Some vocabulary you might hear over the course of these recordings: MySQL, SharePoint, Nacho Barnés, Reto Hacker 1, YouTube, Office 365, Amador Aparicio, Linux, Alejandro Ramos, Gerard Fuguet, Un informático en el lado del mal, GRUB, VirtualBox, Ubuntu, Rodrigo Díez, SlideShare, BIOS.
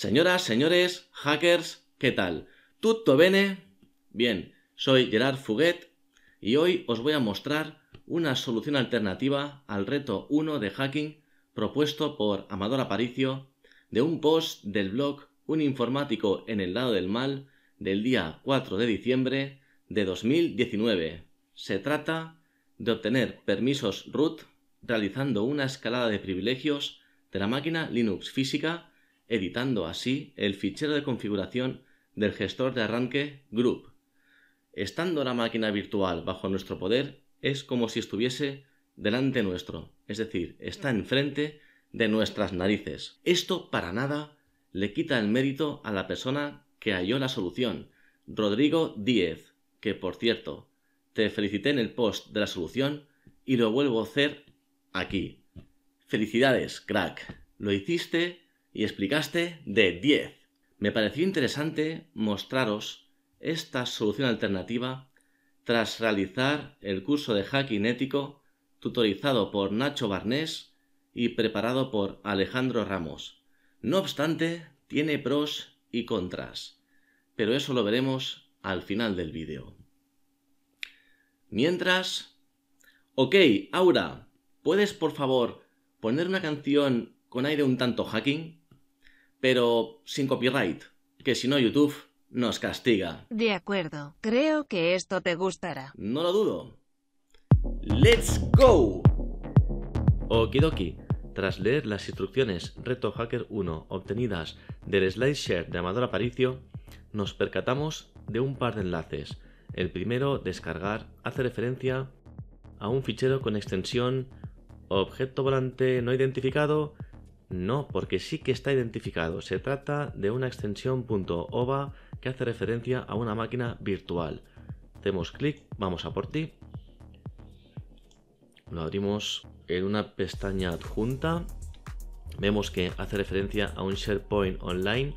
Señoras, señores, hackers, ¿qué tal? ¿Tutto bene? Bien, soy Gerard Fuguet y hoy os voy a mostrar una solución alternativa al reto 1 de hacking propuesto por Amador Aparicio de un post del blog Un informático en el lado del mal del día 4 de diciembre de 2019. Se trata de obtener permisos root realizando una escalada de privilegios de la máquina Linux física, editando así el fichero de configuración del gestor de arranque GRUB. Estando la máquina virtual bajo nuestro poder, es como si estuviese delante nuestro, es decir, está enfrente de nuestras narices. Esto para nada le quita el mérito a la persona que halló la solución, Rodrigo Díez, que por cierto, te felicité en el post de la solución y lo vuelvo a hacer aquí. Felicidades, crack, lo hiciste y explicaste de 10. Me pareció interesante mostraros esta solución alternativa tras realizar el curso de hacking ético tutorizado por Nacho Barnés y preparado por Alejandro Ramos. No obstante, tiene pros y contras, pero eso lo veremos al final del vídeo. Mientras... Ok, Aura, ¿puedes por favor poner una canción con aire un tanto hacking? Pero sin copyright, que si no YouTube nos castiga. De acuerdo, creo que esto te gustará. No lo dudo. ¡Let's go! Okidoki, tras leer las instrucciones Reto Hacker 1 obtenidas del SlideShare de Amador Aparicio, nos percatamos de un par de enlaces. El primero, descargar, hace referencia a un fichero con extensión objeto volante no identificado. No, porque sí que está identificado. Se trata de una extensión .ova que hace referencia a una máquina virtual. Hacemos clic, vamos a por ti. Lo abrimos en una pestaña adjunta. Vemos que hace referencia a un SharePoint online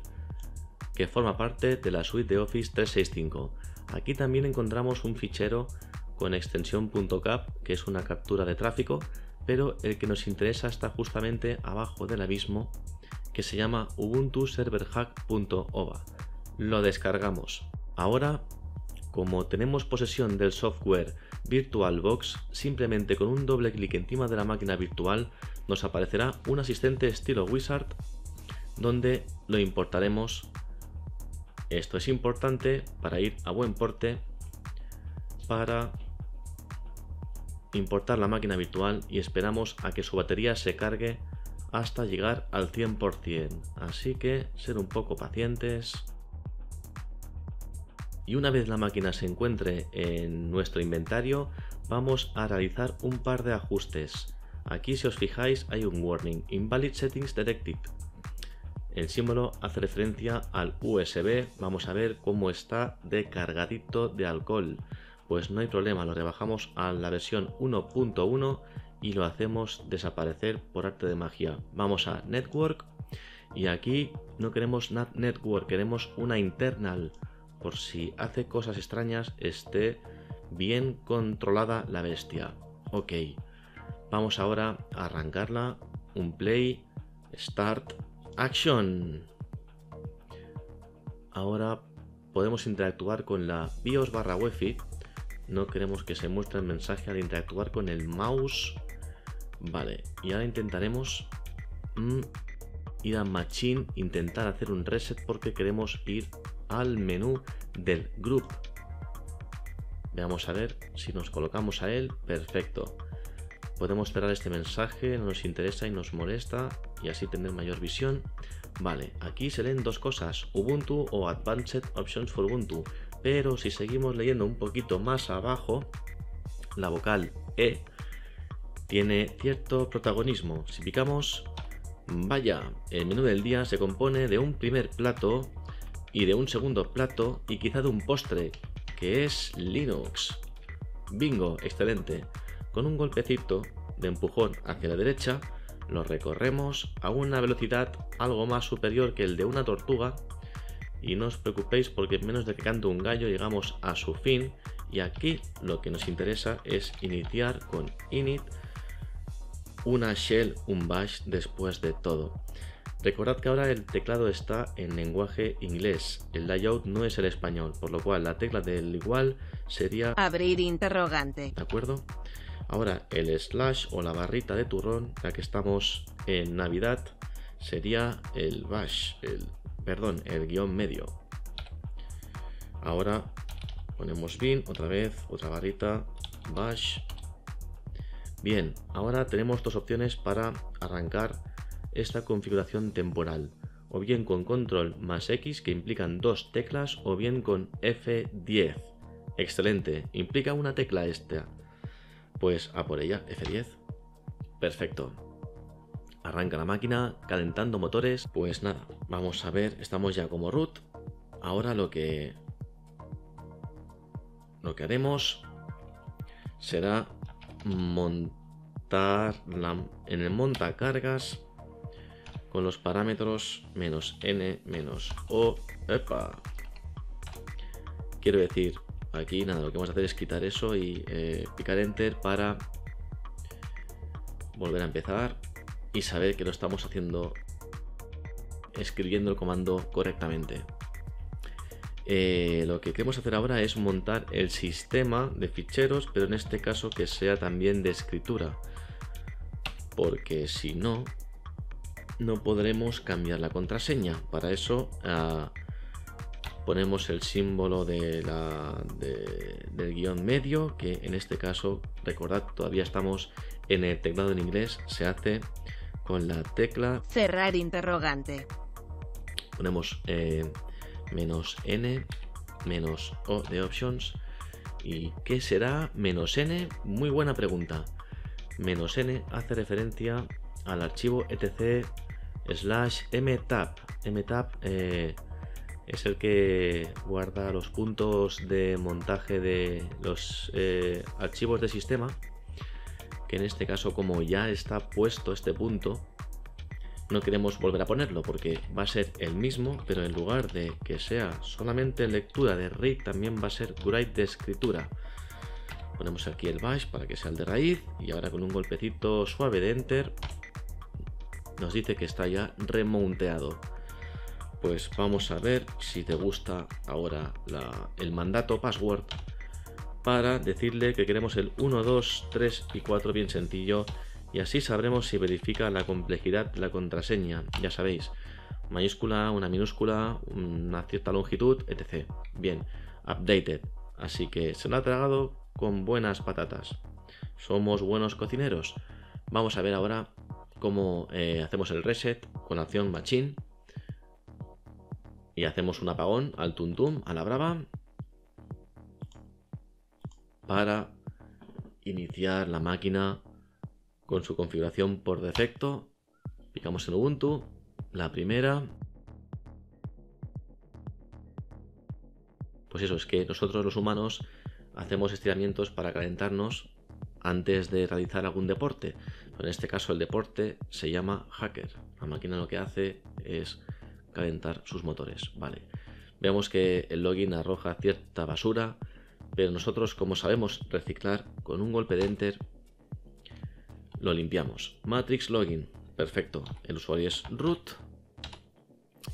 que forma parte de la suite de Office 365. Aquí también encontramos un fichero con extensión .cap, que es una captura de tráfico, pero el que nos interesa está justamente abajo del abismo, que se llama ubuntu-serverhack.ova. Lo descargamos. Ahora, como tenemos posesión del software VirtualBox, simplemente con un doble clic encima de la máquina virtual nos aparecerá un asistente estilo wizard donde lo importaremos. Esto es importante para ir a buen porte, para importar la máquina virtual, y esperamos a que su batería se cargue hasta llegar al 100%, así que ser un poco pacientes. Y una vez la máquina se encuentre en nuestro inventario, vamos a realizar un par de ajustes. Aquí, si os fijáis, hay un warning, Invalid Settings Detected. El símbolo hace referencia al USB. Vamos a ver cómo está de cargadito de alcohol. Pues no hay problema, lo rebajamos a la versión 1.1 y lo hacemos desaparecer por arte de magia. Vamos a Network y aquí no queremos NAT Network, queremos una internal, por si hace cosas extrañas esté bien controlada la bestia. Ok, vamos ahora a arrancarla, un play, start, action. Ahora podemos interactuar con la BIOS barra Wi-Fi. No queremos que se muestre el mensaje al interactuar con el mouse. Vale, y ahora intentaremos ir a Machine, intentar hacer un reset porque queremos ir al menú del GRUB. Veamos a ver si nos colocamos a él. Perfecto. Podemos cerrar este mensaje, no nos interesa y nos molesta, y así tener mayor visión. Vale, aquí se leen dos cosas, Ubuntu o Advanced Options for Ubuntu. Pero si seguimos leyendo un poquito más abajo, la vocal E tiene cierto protagonismo. Si picamos, vaya, el menú del día se compone de un primer plato y de un segundo plato y quizá de un postre, que es Linux. Bingo, excelente. Con un golpecito de empujón hacia la derecha, lo recorremos a una velocidad algo más superior que el de una tortuga. Y no os preocupéis porque en menos de que cante un gallo llegamos a su fin. Y aquí lo que nos interesa es iniciar con init una shell, un bash después de todo. Recordad que ahora el teclado está en lenguaje inglés, el layout no es el español, por lo cual la tecla del igual sería abrir interrogante. ¿De acuerdo? Ahora el slash o la barrita de turrón, ya que estamos en Navidad, sería el bash, el guión medio. Ahora ponemos bin, otra vez, otra barrita, bash. Bien, ahora tenemos dos opciones para arrancar esta configuración temporal, o bien con control+X, que implican dos teclas, o bien con F10. Excelente, implica una tecla esta. Pues a por ella, F10. Perfecto. Arranca la máquina, calentando motores. Pues nada, vamos a ver, estamos ya como root. Ahora lo que haremos será montar en el montacargas con los parámetros -n -o. ¡Epa! Quiero decir, aquí nada, lo que vamos a hacer es quitar eso y picar enter para volver a empezar y saber que lo estamos haciendo, escribiendo el comando correctamente. Lo que queremos hacer ahora es montar el sistema de ficheros, pero en este caso que sea también de escritura, porque si no, no podremos cambiar la contraseña. Para eso ponemos el símbolo del guión medio, que en este caso, recordad, todavía estamos en el teclado en inglés, se hace con la tecla cerrar interrogante. Ponemos -n -o de options. ¿Y qué será -n? Muy buena pregunta. -n hace referencia al archivo etc/mtab. Mtab es el que guarda los puntos de montaje de los archivos de sistema, que en este caso, como ya está puesto este punto, no queremos volver a ponerlo porque va a ser el mismo, pero en lugar de que sea solamente lectura de read, también va a ser write de escritura. Ponemos aquí el bash para que sea el de raíz y ahora con un golpecito suave de enter nos dice que está ya remonteado. Pues vamos a ver si te gusta ahora el mandato password para decirle que queremos el 1, 2, 3 y 4 bien sencillo, y así sabremos si verifica la complejidad de la contraseña. Ya sabéis, mayúscula, una minúscula, una cierta longitud, etc. Bien, updated. Así que se lo ha tragado con buenas patatas. Somos buenos cocineros. Vamos a ver ahora cómo hacemos el reset con la opción machine y hacemos un apagón al tuntum, a la brava, para iniciar la máquina con su configuración por defecto. Picamos en Ubuntu, la primera. Pues eso, es que nosotros los humanos hacemos estiramientos para calentarnos antes de realizar algún deporte. En este caso el deporte se llama hacker. La máquina lo que hace es calentar sus motores. Vale. Vemos que el login arroja cierta basura, pero nosotros, como sabemos reciclar, con un golpe de enter lo limpiamos. Matrix login. Perfecto. El usuario es root.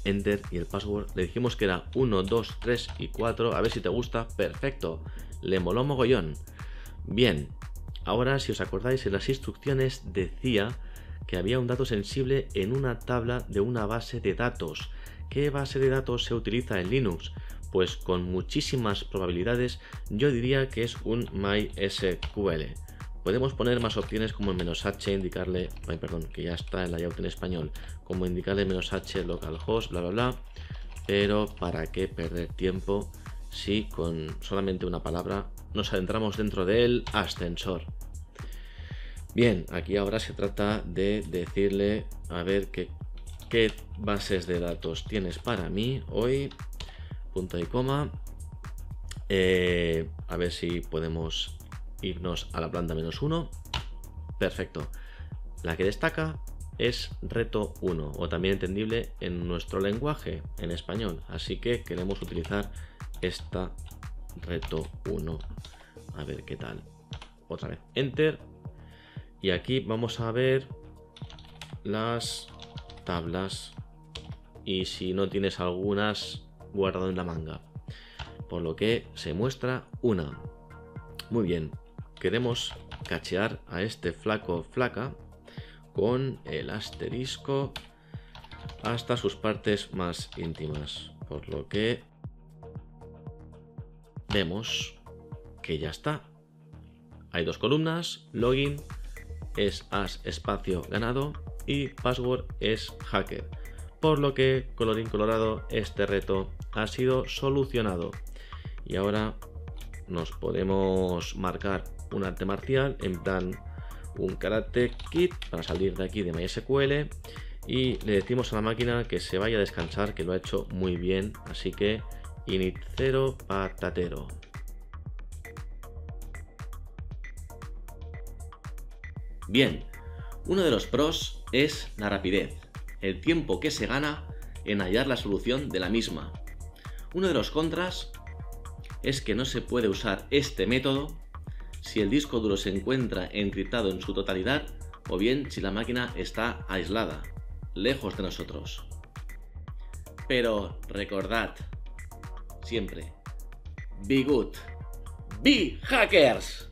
Enter y el password. Le dijimos que era 1, 2, 3 y 4. A ver si te gusta. Perfecto. Le moló mogollón. Bien, ahora si os acordáis, en las instrucciones decía que había un dato sensible en una tabla de una base de datos. ¿Qué base de datos se utiliza en Linux? Pues con muchísimas probabilidades yo diría que es un MySQL. Podemos poner más opciones como el -h, indicarle, ay, perdón, que ya está el layout en español, como indicarle -h localhost, bla bla bla, pero para qué perder tiempo. Si con solamente una palabra nos adentramos dentro del ascensor. Bien, aquí ahora se trata de decirle a ver qué bases de datos tienes para mí hoy, punto y coma. A ver si podemos irnos a la planta -1. Perfecto. La que destaca es reto 1, o también entendible en nuestro lenguaje, en español. Así que queremos utilizar esta reto 1, a ver qué tal. Otra vez enter y aquí vamos a ver las tablas y si no tienes algunas guardado en la manga, por lo que se muestra una. Muy bien, queremos cachear a este flaco flaca con el asterisco hasta sus partes más íntimas, por lo que vemos que ya está. Hay dos columnas, login es as espacio ganado y password es hacker, por lo que colorín colorado este reto ha sido solucionado. Y ahora nos podemos marcar un arte marcial en plan un karate kit para salir de aquí de MySQL y le decimos a la máquina que se vaya a descansar, que lo ha hecho muy bien, así que init 0 patatero. Bien, uno de los pros es la rapidez, el tiempo que se gana en hallar la solución de la misma. Uno de los contras es que no se puede usar este método si el disco duro se encuentra encriptado en su totalidad o bien si la máquina está aislada, lejos de nosotros. Pero recordad siempre, be good, be hackers.